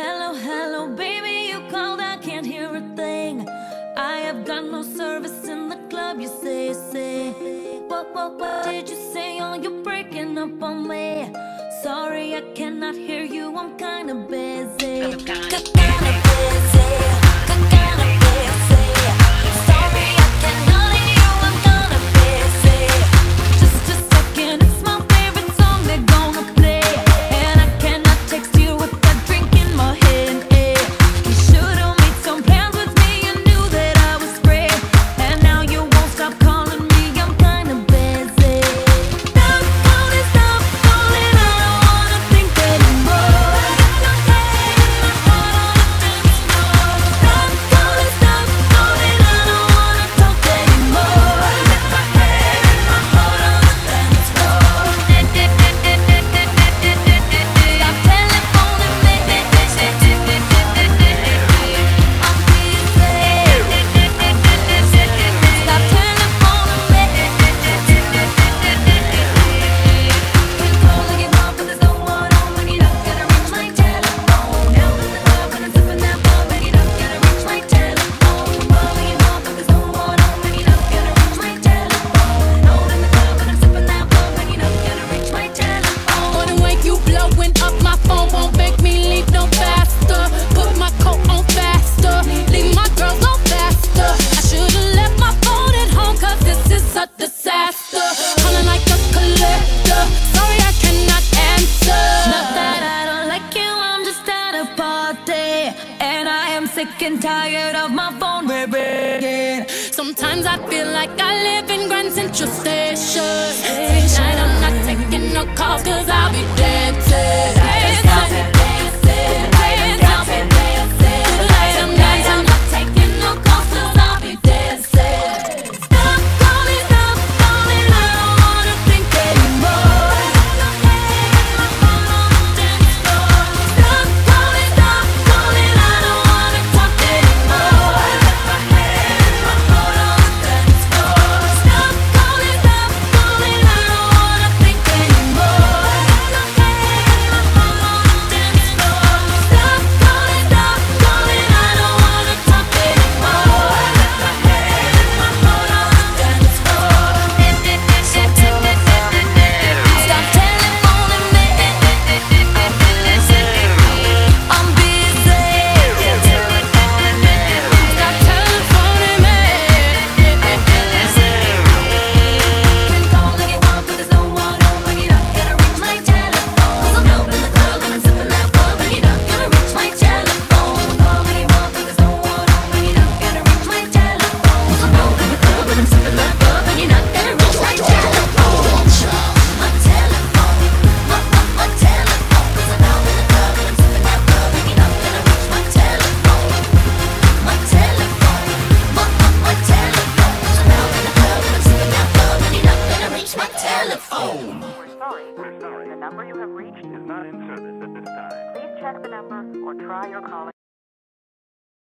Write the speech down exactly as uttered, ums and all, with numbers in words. Hello, hello, baby, you called, I can't hear a thing. I have got no service in the club, you say, say. What, what, what did you say? Oh, you're breaking up on me. Sorry, I cannot hear you, I'm kinda busy. I'm kinda busy. Sick and tired of my phone ringing. Sometimes I feel like I live in Grand Central Station. Tonight I'm not taking no calls, cause I'll be dancing. Tonight I'm not taking no calls, cause I'll be dancing. Stop calling, stop calling, I don't wanna think anymore. The number you have reached is not in service at this time. Please check the number or try your calling.